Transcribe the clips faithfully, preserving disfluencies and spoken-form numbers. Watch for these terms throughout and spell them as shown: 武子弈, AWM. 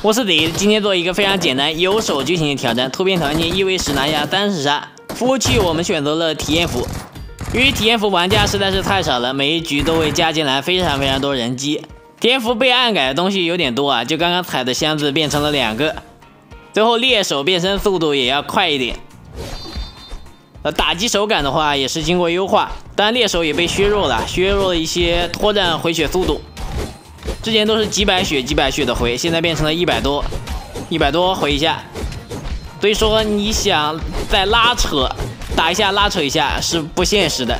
我是得今天做一个非常简单有手剧情的挑战，突变条件一 v 十拿下三十杀。服务器我们选择了体验服，因为体验服玩家实在是太少了，每一局都会加进来非常非常多人机。体验服被暗改的东西有点多啊，就刚刚踩的箱子变成了两个。最后猎手变身速度也要快一点。 呃，打击手感的话也是经过优化，当然猎手也被削弱了，削弱了一些脱战回血速度。之前都是几百血、几百血的回，现在变成了一百多，一百多回一下。所以说你想再拉扯打一下、拉扯一下是不现实的。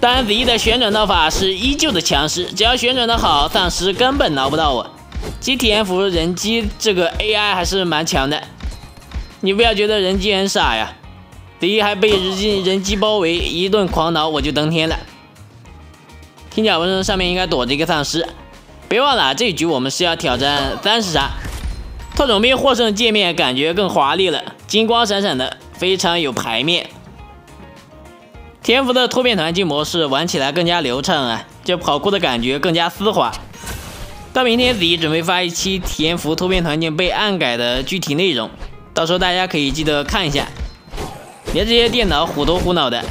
当然，子怡的旋转刀法是依旧的强势，只要旋转的好，丧尸根本挠不到我。机体验服人机这个 A I 还是蛮强的，你不要觉得人机很傻呀。 子怡还被人机人机包围，一顿狂挠，我就登天了。听讲闻声上面应该躲着一个丧尸，别忘了这一局我们是要挑战三十杀。特种兵获胜界面感觉更华丽了，金光闪闪的，非常有排面。天赋的突变团进模式玩起来更加流畅啊，这跑酷的感觉更加丝滑。到明天子怡准备发一期体验服突变团进被暗改的具体内容，到时候大家可以记得看一下。 别这些电脑虎头虎脑的。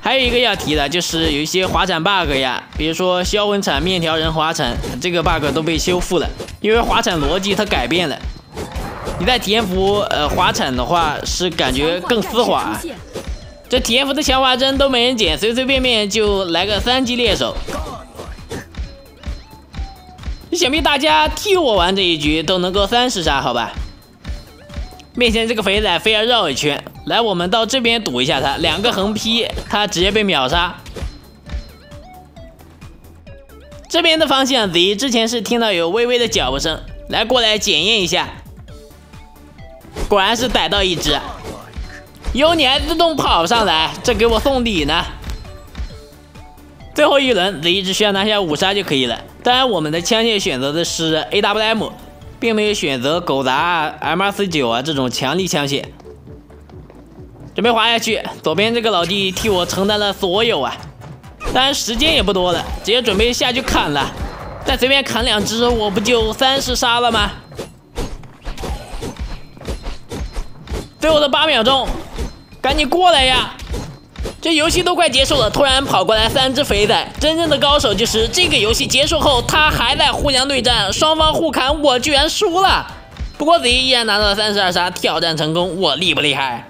还有一个要提的，就是有一些滑铲 bug 呀，比如说销魂铲、面条人滑铲，这个 bug 都被修复了，因为滑铲逻辑它改变了。你在体验服呃滑铲的话，是感觉更丝滑。这体验服的强化帧都没人捡，随随便便就来个三级猎手。想必大家替我玩这一局都能够三十杀，好吧？面前这个肥仔非要绕一圈。 来，我们到这边堵一下他，两个横劈，他直接被秒杀。这边的方向，子怡之前是听到有微微的脚步声，来过来检验一下，果然是逮到一只。哟，你还自动跑上来，这给我送礼呢。最后一轮，子怡只需要拿下五杀就可以了。当然，我们的枪械选择的是 A W M， 并没有选择狗杂啊、M R 四九啊这种强力枪械。 准备滑下去，左边这个老弟替我承担了所有啊！当然时间也不多了，直接准备下去砍了。再随便砍两只，我不就三十杀了吗？最后的八秒钟，赶紧过来呀！这游戏都快结束了，突然跑过来三只肥仔，真正的高手就是这个游戏结束后，他还在互相对战，双方互砍，我居然输了。不过子怡依然拿到了三十二杀，挑战成功，我厉不厉害？